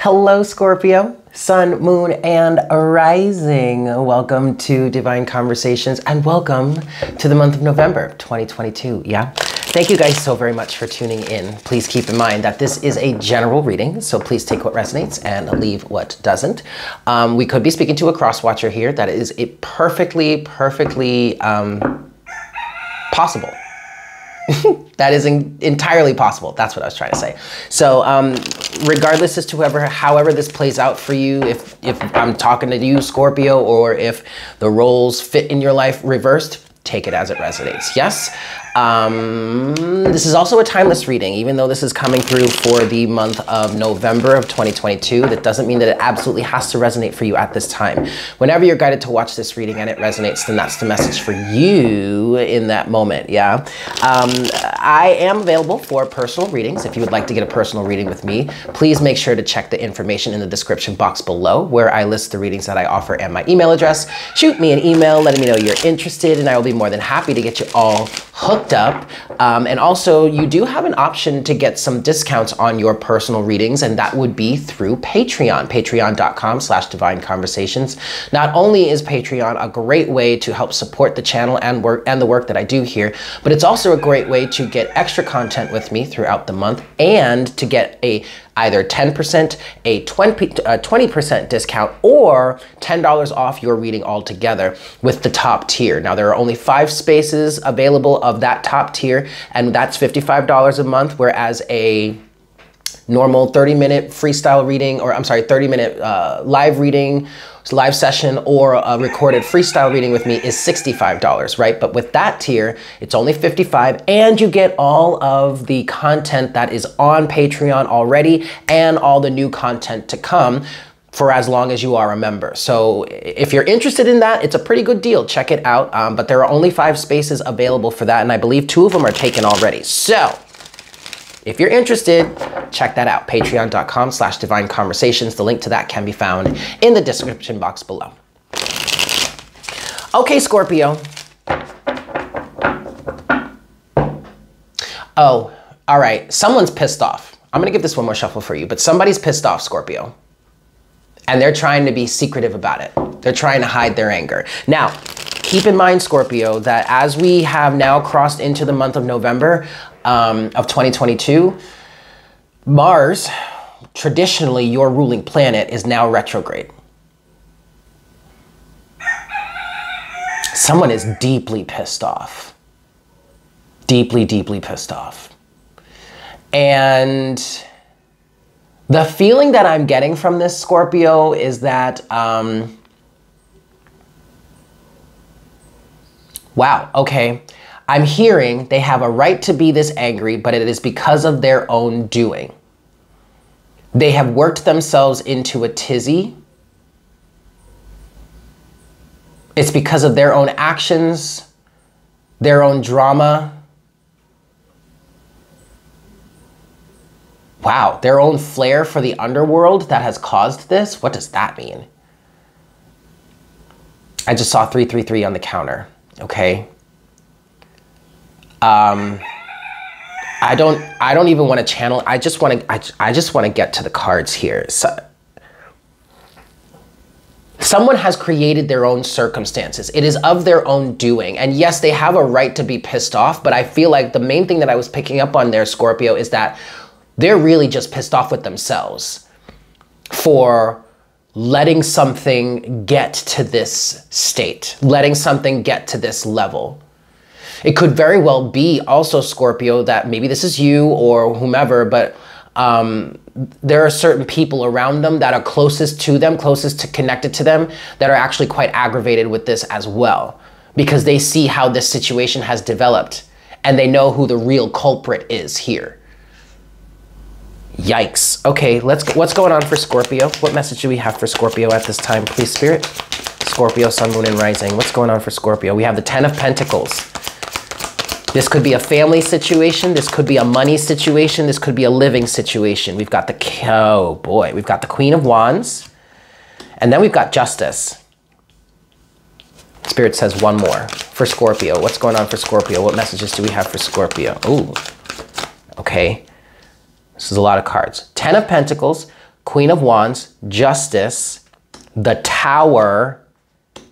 Hello, Scorpio, Sun, Moon, and Rising. Welcome to Divine Conversations and welcome to the month of November 2022, yeah? Thank you guys so very much for tuning in. Please keep in mind that this is a general reading, so please take what resonates and leave what doesn't. We could be speaking to a cross-watcher here. That is a perfectly possible. That is entirely possible. That's what I was trying to say. So regardless as to however this plays out for you, if I'm talking to you, Scorpio, or if the roles fit in your life reversed, take it as it resonates, yes? This is also a timeless reading. Even though this is coming through for the month of November of 2022, that doesn't mean that it absolutely has to resonate for you at this time. Whenever you're guided to watch this reading and it resonates, then that's the message for you in that moment, yeah? I am available for personal readings. If you would like to get a personal reading with me, please make sure to check the information in the description box below where I list the readings that I offer and my email address. Shoot me an email, letting me know you're interested, and I will be more than happy to get you all hooked up. And also you do have an option to get some discounts on your personal readings, and that would be through Patreon, patreon.com/divineconversations. Not only is Patreon a great way to help support the channel and the work that I do here, but it's also a great way to get extra content with me throughout the month and to get a either 10%, a 20% discount, or $10 off your reading altogether with the top tier. Now, there are only 5 spaces available of that top tier, and that's $55 a month, whereas a normal 30-minute freestyle reading, or I'm sorry, 30-minute live session or a recorded freestyle reading with me is $65, right? But with that tier, it's only $55, and you get all of the content that is on Patreon already and all the new content to come for as long as you are a member. So if you're interested in that, it's a pretty good deal. Check it out. But there are only 5 spaces available for that, and I believe 2 of them are taken already. So if you're interested, check that out, patreon.com/divineconversations. The link to that can be found in the description box below. Okay, Scorpio. Oh, all right, someone's pissed off. I'm gonna give this one more shuffle for you, but somebody's pissed off, Scorpio. And they're trying to be secretive about it. They're trying to hide their anger. Now, keep in mind, Scorpio, that as we have now crossed into the month of November, of 2022, Mars, traditionally your ruling planet, is now retrograde. Someone is deeply pissed off. Deeply, deeply pissed off. And the feeling that I'm getting from this, Scorpio, is that, wow, okay. I'm hearing they have a right to be this angry, but it is because of their own doing. They have worked themselves into a tizzy. It's because of their own actions, their own drama. Wow, their own flair for the underworld that has caused this? What does that mean? I just saw 333 on the counter, okay? I don't even want to channel. I just want to get to the cards here. So, someone has created their own circumstances. It is of their own doing. And yes, they have a right to be pissed off, but I feel like the main thing that I was picking up on there, Scorpio, is that they're really just pissed off with themselves for letting something get to this state, letting something get to this level. It could very well be also, Scorpio, that maybe this is you or whomever, but there are certain people around them that are closest to them, connected to them, that are actually quite aggravated with this as well, because they see how this situation has developed and they know who the real culprit is here. Yikes. Okay, let's go. What's going on for Scorpio? What message do we have for Scorpio at this time, please, Spirit? Scorpio, Sun, Moon, and Rising. What's going on for Scorpio? We have the 10 of Pentacles. This could be a family situation. This could be a money situation. This could be a living situation. We've got the, oh boy, we've got the Queen of Wands, and then we've got Justice. Spirit says one more for Scorpio. What's going on for Scorpio? What messages do we have for Scorpio? Ooh, okay. This is a lot of cards. 10 of Pentacles, Queen of Wands, Justice, the Tower,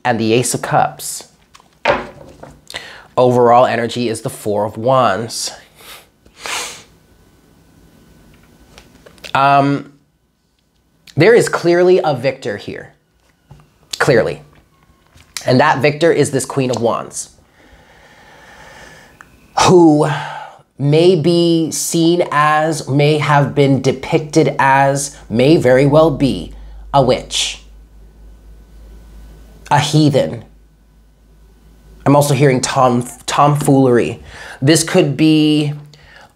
and the Ace of Cups. Overall energy is the Four of Wands. There is clearly a victor here. Clearly. And that victor is this Queen of Wands, who may be seen as, may have been depicted as, may very well be a witch, a heathen. I'm also hearing tomfoolery. This could be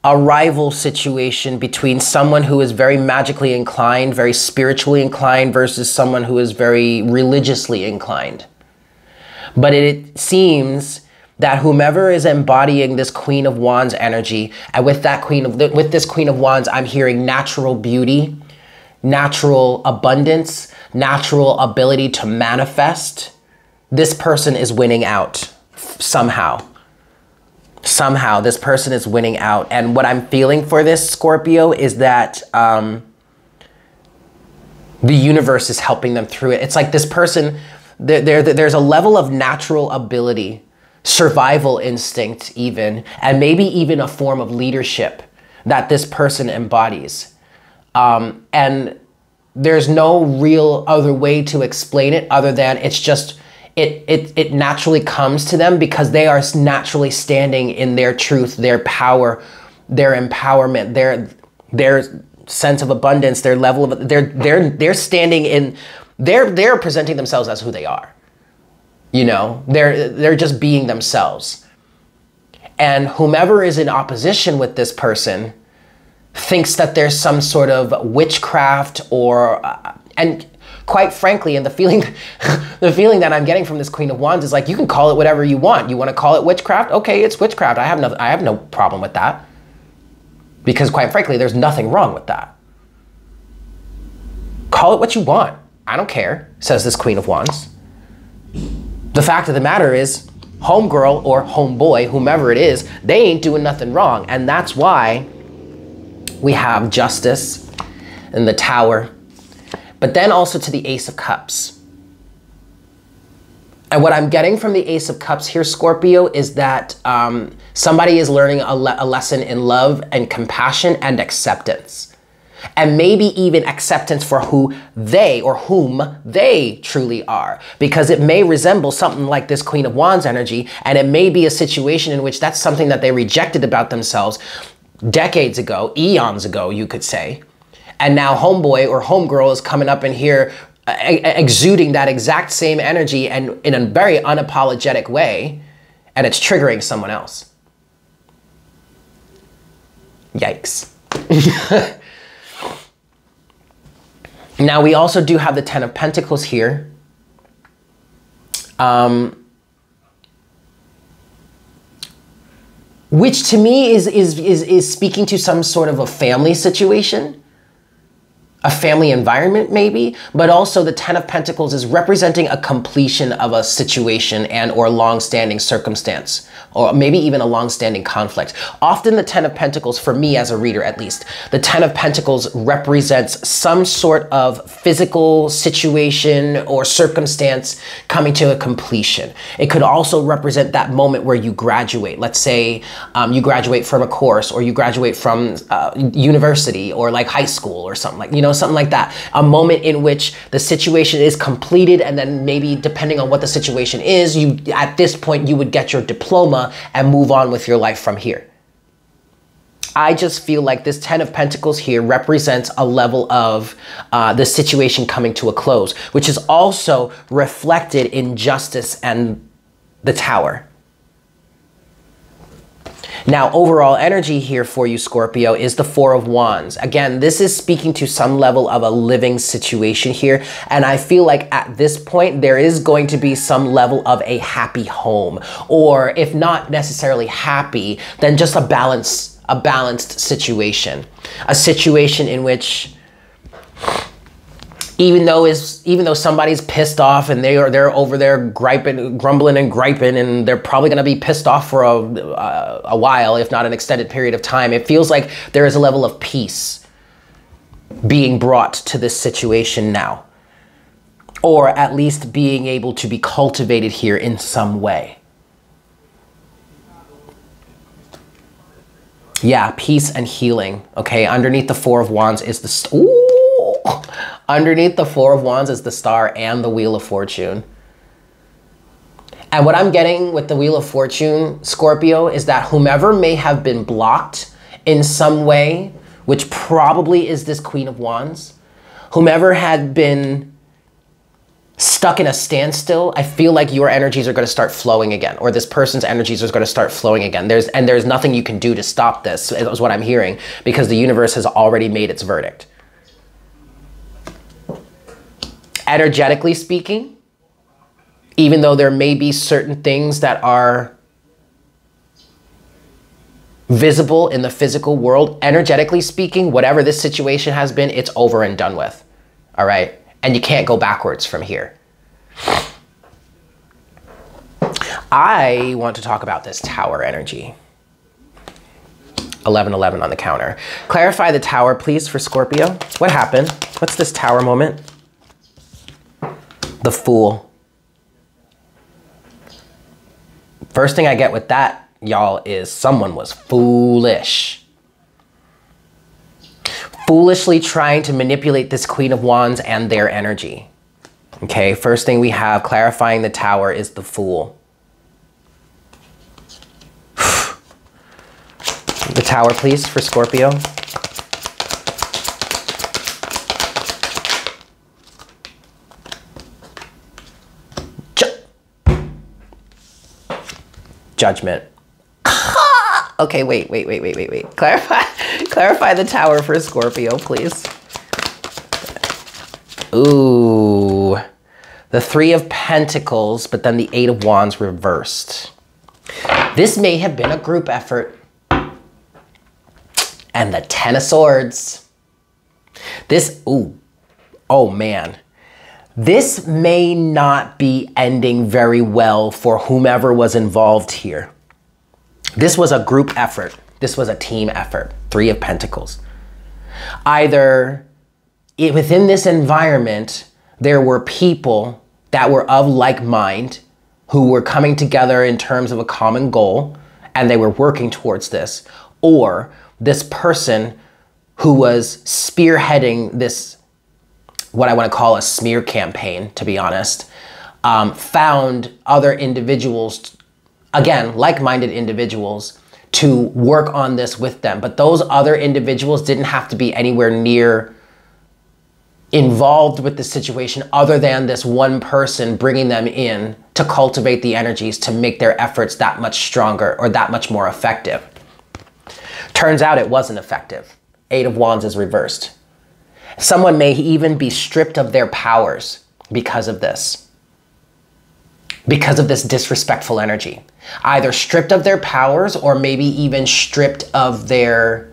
a rival situation between someone who is very magically inclined, very spiritually inclined, versus someone who is very religiously inclined. But it seems that whomever is embodying this Queen of Wands energy, and with this Queen of Wands, I'm hearing natural beauty, natural abundance, natural ability to manifest. This person is winning out somehow. Somehow, this person is winning out. And what I'm feeling for this, Scorpio, is that the universe is helping them through it. It's like this person, there's a level of natural ability, survival instinct even, and maybe even a form of leadership that this person embodies. And there's no real other way to explain it other than it's just, it naturally comes to them because they are naturally standing in their truth, their power, their empowerment, their sense of abundance, their level of, they're standing in, they're presenting themselves as who they are. You know, they're just being themselves. And whomever is in opposition with this person thinks that there's some sort of witchcraft or, and quite frankly, and the feeling that I'm getting from this Queen of Wands is like, you can call it whatever you want. You want to call it witchcraft? Okay, it's witchcraft. I have no problem with that. Because quite frankly, there's nothing wrong with that. Call it what you want. I don't care, says this Queen of Wands. The fact of the matter is, homegirl or homeboy, whomever it is, they ain't doing nothing wrong. And that's why we have Justice and the Tower, but then also to the Ace of Cups. And what I'm getting from the Ace of Cups here, Scorpio, is that somebody is learning a lesson in love and compassion and acceptance. And maybe even acceptance for who they or whom they truly are, because it may resemble something like this Queen of Wands energy, and it may be a situation in which that's something that they rejected about themselves decades ago, eons ago, you could say. And now homeboy or homegirl is coming up in here exuding that exact same energy and in a very unapologetic way, and it's triggering someone else. Yikes. Now, we also do have the Ten of Pentacles here. Which to me is speaking to some sort of a family situation, a family environment maybe, but also the Ten of Pentacles is representing a completion of a situation and or long-standing circumstance, or maybe even a long-standing conflict. Often the Ten of Pentacles, for me as a reader at least, the Ten of Pentacles represents some sort of physical situation or circumstance coming to a completion. It could also represent that moment where you graduate. Let's say you graduate from a course, or you graduate from university, or like high school or something like, you know, something like that. A moment in which the situation is completed, and then maybe depending on what the situation is, you at this point you would get your diploma and move on with your life from here. I just feel like this Ten of Pentacles here represents a level of the situation coming to a close, which is also reflected in Justice and the Tower. Now, overall energy here for you, Scorpio, is the Four of Wands. Again, this is speaking to some level of a living situation here. And I feel like at this point, there is going to be some level of a happy home, or if not necessarily happy, then just a balanced situation, a situation in which even though somebody's pissed off and they're over there grumbling and griping, and they're probably gonna be pissed off for a while, if not an extended period of time, it feels like there is a level of peace being brought to this situation now, or at least being able to be cultivated here in some way. Yeah, peace and healing, okay? Underneath the Four of Wands is the... Ooh! Underneath the Four of Wands is the Star and the Wheel of Fortune. And what I'm getting with the Wheel of Fortune, Scorpio, is that whomever may have been blocked in some way, which probably is this Queen of Wands, whomever had been stuck in a standstill, I feel like your energies are going to start flowing again, or this person's energies is going to start flowing again. There's nothing you can do to stop this, is what I'm hearing, because the universe has already made its verdict. Energetically speaking, even though there may be certain things that are visible in the physical world, energetically speaking, whatever this situation has been, it's over and done with, all right? And you can't go backwards from here. I want to talk about this Tower energy. 1111 on the counter. Clarify the Tower, please, for Scorpio. What happened? What's this Tower moment? The Fool. First thing I get with that, y'all, is someone was foolish. Foolishly trying to manipulate this Queen of Wands and their energy. Okay, first thing we have clarifying the Tower is the Fool. The Tower, please, for Scorpio. Judgment. Okay, wait. Clarify the Tower for Scorpio, please. Ooh. The Three of Pentacles, but then the Eight of Wands reversed. This may have been a group effort. And the Ten of Swords. This, ooh. Oh, man. This may not be ending very well for whomever was involved here. This was a group effort. This was a team effort. Three of Pentacles. Either within this environment, there were people that were of like mind who were coming together in terms of a common goal, and they were working towards this, or this person who was spearheading this, what I want to call a smear campaign, to be honest, found other individuals, again, like-minded individuals, to work on this with them. But those other individuals didn't have to be anywhere near involved with the situation other than this one person bringing them in to cultivate the energies to make their efforts that much stronger or that much more effective. Turns out it wasn't effective. Eight of Wands is reversed. Someone may even be stripped of their powers because of this. Because of this disrespectful energy. Either stripped of their powers or maybe even stripped of their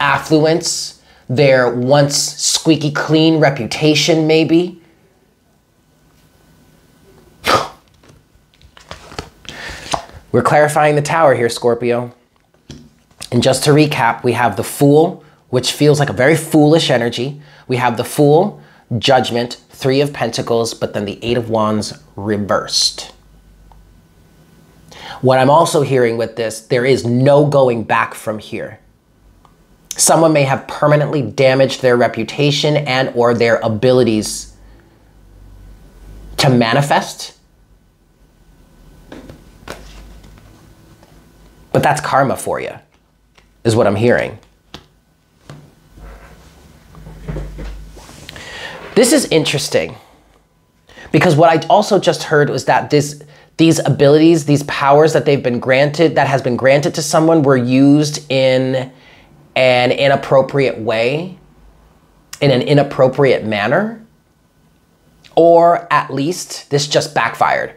affluence, their once squeaky clean reputation maybe. We're clarifying the Tower here, Scorpio. And just to recap, we have the Fool, which feels like a very foolish energy. We have the Fool, Judgment, Three of Pentacles, but then the Eight of Wands reversed. What I'm also hearing with this, there is no going back from here. Someone may have permanently damaged their reputation and or their abilities to manifest. But that's karma for you, is what I'm hearing. This is interesting because what I also just heard was that these abilities, these powers that they've been granted, that has been granted to someone, were used in an inappropriate way, in an inappropriate manner, or at least this just backfired.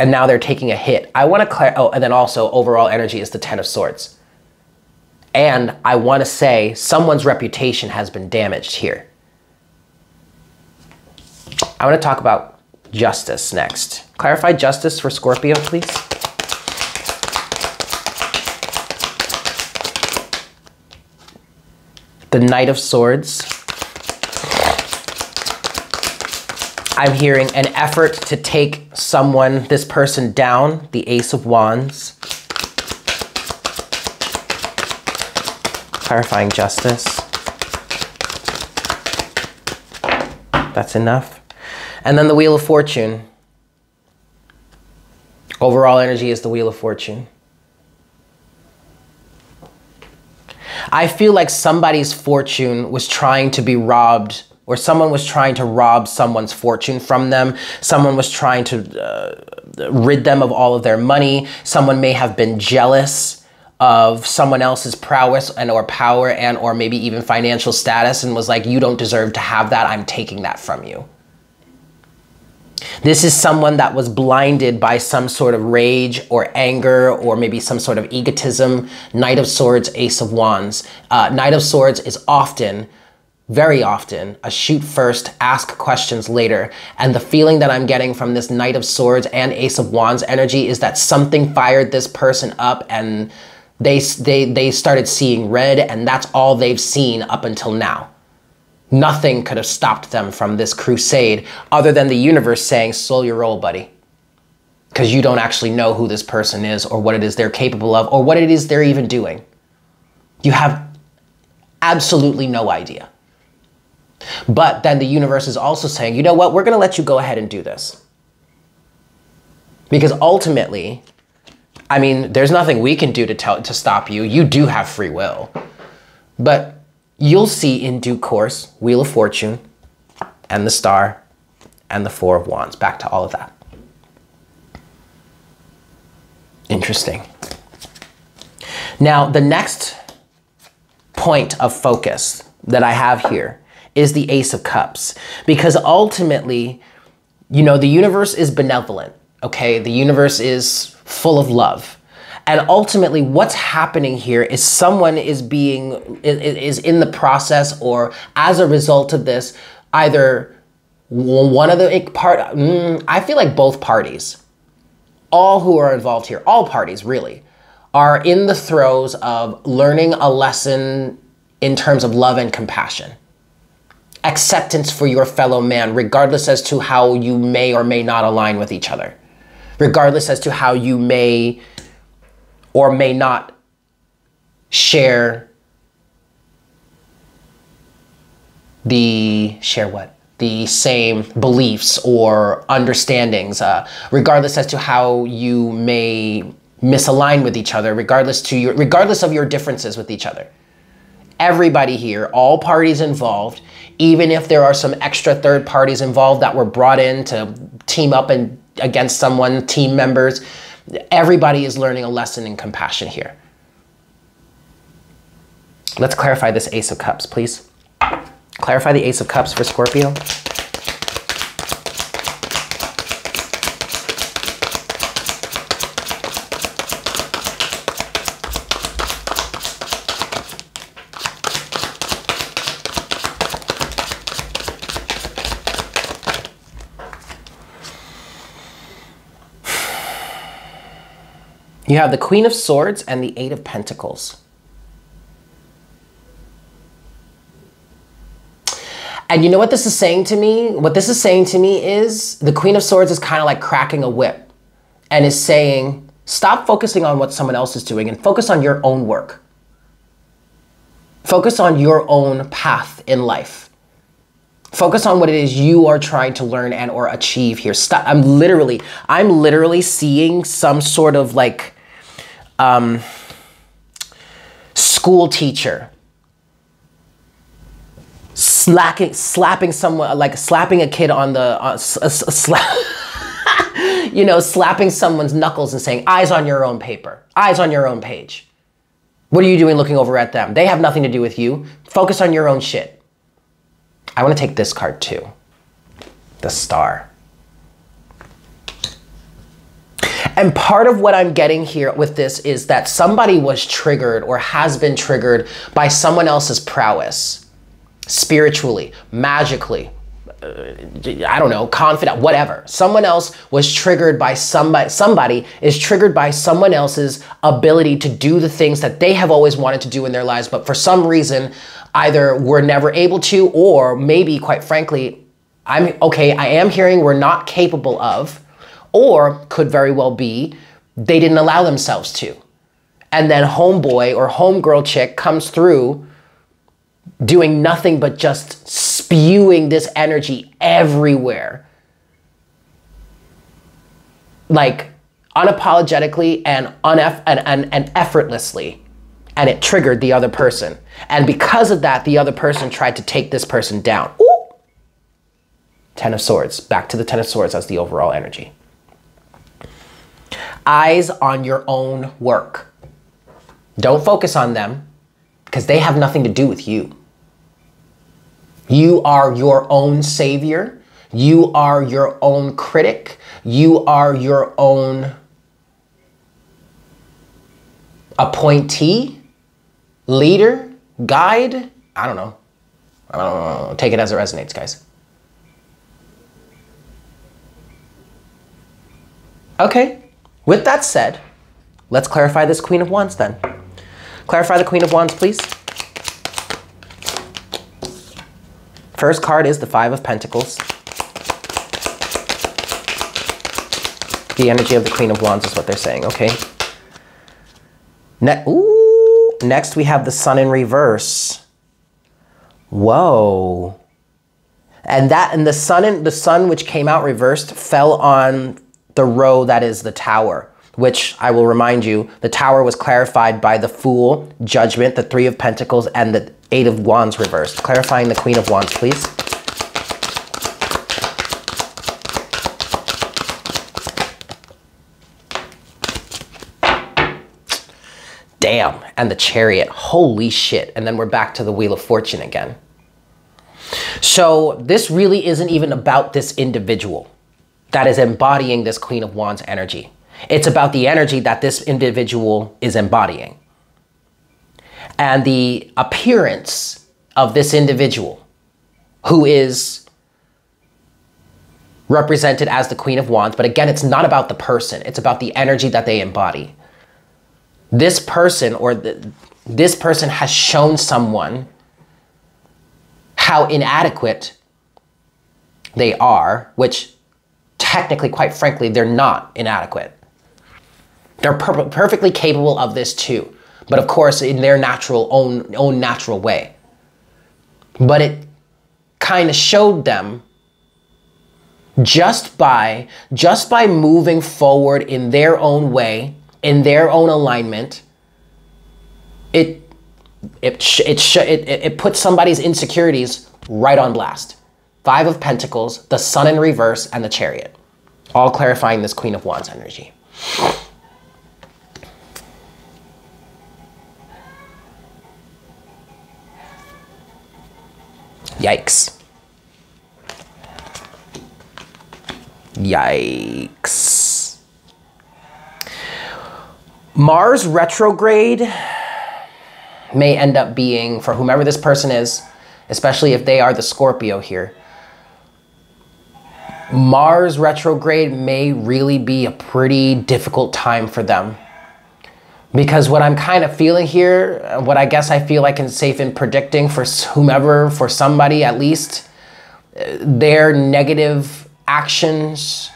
And now they're taking a hit. I want to oh, and then also overall energy is the Ten of Swords. And I want to say someone's reputation has been damaged here. I want to talk about justice next. Clarify justice for Scorpio, please. the Knight of Swords. I'm hearing an effort to take someone, this person down, the Ace of Wands. Clarifying justice. That's enough. And then the Wheel of Fortune. Overall energy is the Wheel of Fortune. I feel like somebody's fortune was trying to be robbed, or someone was trying to rob someone's fortune from them. Someone was trying to rid them of all of their money. Someone may have been jealous of someone else's prowess and or power and or maybe even financial status and was like, you don't deserve to have that. I'm taking that from you. This is someone that was blinded by some sort of rage or anger or maybe some sort of egotism. Knight of Swords, Ace of Wands. Knight of Swords is often, very often, a shoot first, ask questions later. And the feeling that I'm getting from this Knight of Swords and Ace of Wands energy is that something fired this person up and they started seeing red, and that's all they've seen up until now. Nothing could have stopped them from this crusade other than the universe saying, slow your roll, buddy. Because you don't actually know who this person is or what it is they're capable of or what it is they're even doing. You have absolutely no idea. But then the universe is also saying, you know what? We're going to let you go ahead and do this. Because ultimately, I mean, there's nothing we can do to stop you. You do have free will. But you'll see in due course, Wheel of Fortune and the Star and the Four of Wands. Back to all of that. Interesting. Now, the next point of focus that I have here is the Ace of Cups, because ultimately, you know, the universe is benevolent, okay? The universe is full of love. And ultimately, what's happening here is someone is in the process, or as a result of this, either one of the I feel like both parties, all who are involved here, all parties really, are in the throes of learning a lesson in terms of love and compassion. Acceptance for your fellow man, regardless as to how you may or may not align with each other, regardless as to how you may or may not share the same beliefs or understandings, regardless as to how you may misalign with each other, regardless of your differences with each other. Everybody here, all parties involved, even if there are some extra third parties involved that were brought in to team up and against someone, team members, everybody is learning a lesson in compassion here. Let's clarify this Ace of Cups, please. Clarify the Ace of Cups for Scorpio. You have the Queen of Swords and the Eight of Pentacles. And you know what this is saying to me? What this is saying to me is the Queen of Swords is kind of like cracking a whip and is saying, stop focusing on what someone else is doing and focus on your own work. Focus on your own path in life. Focus on what it is you are trying to learn and or achieve here. Stop. I'm literally seeing some sort of like, school teacher slapping someone, like slapping a kid on the you know, slapping someone's knuckles and saying, eyes on your own paper, eyes on your own page. What are you doing looking over at them? They have nothing to do with you. Focus on your own shit. I want to take this card too, the Star. And part of what I'm getting here with this is that somebody was triggered or has been triggered by someone else's prowess, spiritually, magically, I don't know, confidant, whatever. Someone else was triggered by somebody. Somebody is triggered by someone else's ability to do the things that they have always wanted to do in their lives, but for some reason, either we're never able to, or maybe, quite frankly, I am hearing we're not capable of, or could very well be, they didn't allow themselves to. And then homeboy or homegirl chick comes through doing nothing but just spewing this energy everywhere. Like unapologetically and effortlessly. And it triggered the other person. And because of that, the other person tried to take this person down. Ooh. Ten of Swords. Back to the Ten of Swords as the overall energy. Eyes on your own work. Don't focus on them because they have nothing to do with you. You are your own savior. You are your own critic. You are your own appointee, leader, guide. I don't know. Take it as it resonates, guys. Okay. With that said, let's clarify this Queen of Wands then. Clarify the Queen of Wands, please. First card is the Five of Pentacles. The energy of the Queen of Wands is what they're saying, okay? Next we have the Sun in reverse. Whoa. And the sun which came out reversed fell on the row that is the Tower, which I will remind you, the Tower was clarified by the Fool, Judgment, the Three of Pentacles, and the Eight of Wands reversed. Clarifying the Queen of Wands, please. Damn, and the Chariot, holy shit. And then we're back to the Wheel of Fortune again. So this really isn't even about this individual that is embodying this Queen of Wands energy. It's about the energy that this individual is embodying and the appearance of this individual who is represented as the Queen of Wands. But again, it's not about the person. It's about the energy that they embody. This person or this person has shown someone how inadequate they are, which technically, quite frankly, they're not inadequate. They're perfectly capable of this too, but of course in their own natural way. But it kind of showed them just by moving forward in their own way, in their own alignment, it puts somebody's insecurities right on blast. Five of Pentacles, the Sun in reverse, and the Chariot. All clarifying this Queen of Wands energy. Yikes. Yikes. Mars retrograde may end up being, for whomever this person is, especially if they are the Scorpio here, Mars retrograde may really be a pretty difficult time for them, because what I'm kind of feeling here, what I guess I feel I can safe in predicting for whomever, for somebody at least, their negative actions,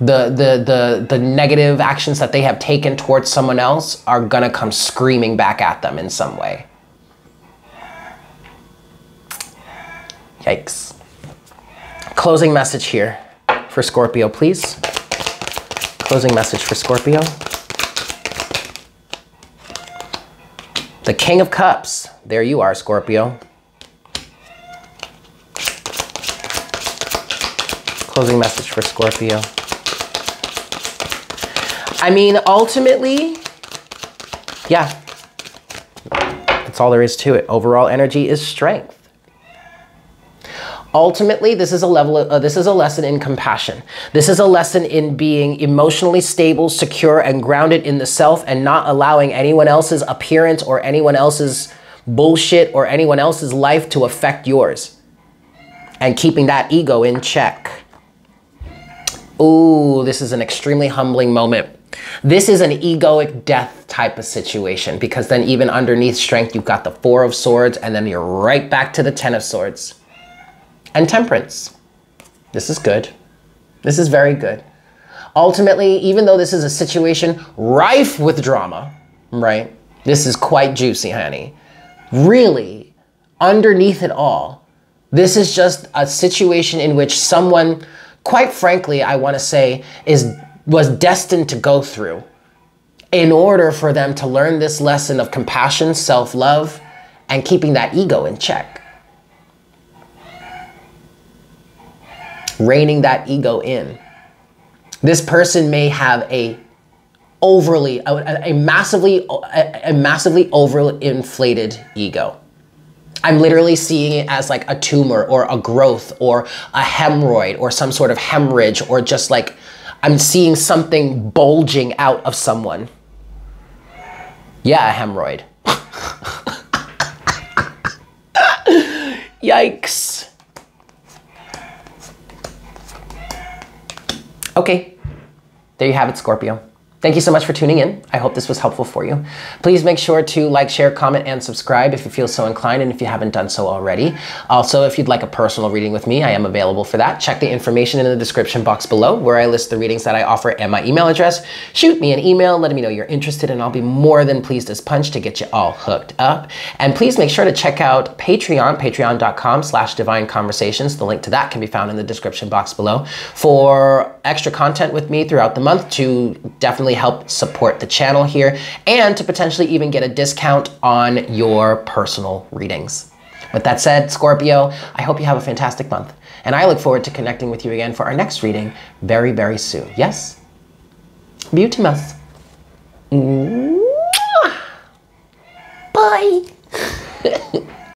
the negative actions that they have taken towards someone else are gonna come screaming back at them in some way. Yikes. Closing message here for Scorpio, please. Closing message for Scorpio. The King of Cups. There you are, Scorpio. Closing message for Scorpio. I mean, ultimately, yeah. That's all there is to it. Overall energy is strength. Ultimately, this is a level of, this is a lesson in compassion. This is a lesson in being emotionally stable, secure, and grounded in the self, and not allowing anyone else's appearance or anyone else's bullshit or anyone else's life to affect yours. and keeping that ego in check. Ooh, this is an extremely humbling moment. This is an egoic death type of situation, because then even underneath strength, you've got the Four of Swords, and then you're right back to the Ten of Swords and Temperance. This is good. This is very good. Ultimately, even though this is a situation rife with drama, right? This is quite juicy, honey. Really, underneath it all, this is just a situation in which someone, quite frankly, I want to say, was destined to go through in order for them to learn this lesson of compassion, self-love, and keeping that ego in check. Reining that ego in. This person may have a massively overinflated ego. I'm literally seeing it as like a tumor or a growth or a hemorrhoid or some sort of hemorrhage, or just like I'm seeing something bulging out of someone. Yeah, a hemorrhoid. Yikes. Okay, there you have it, Scorpio. Thank you so much for tuning in. I hope this was helpful for you. Please make sure to like, share, comment, and subscribe if you feel so inclined and if you haven't done so already. Also, if you'd like a personal reading with me, I am available for that. Check the information in the description box below, where I list the readings that I offer and my email address. Shoot me an email, let me know you're interested, and I'll be more than pleased as punch to get you all hooked up. And please make sure to check out Patreon, patreon.com/divineconversations. The link to that can be found in the description box below, for extra content with me throughout the month to definitely help support the channel here, and to potentially even get a discount on your personal readings. With that said, Scorpio, I hope you have a fantastic month, and I look forward to connecting with you again for our next reading very, very soon. Yes? Beautimus.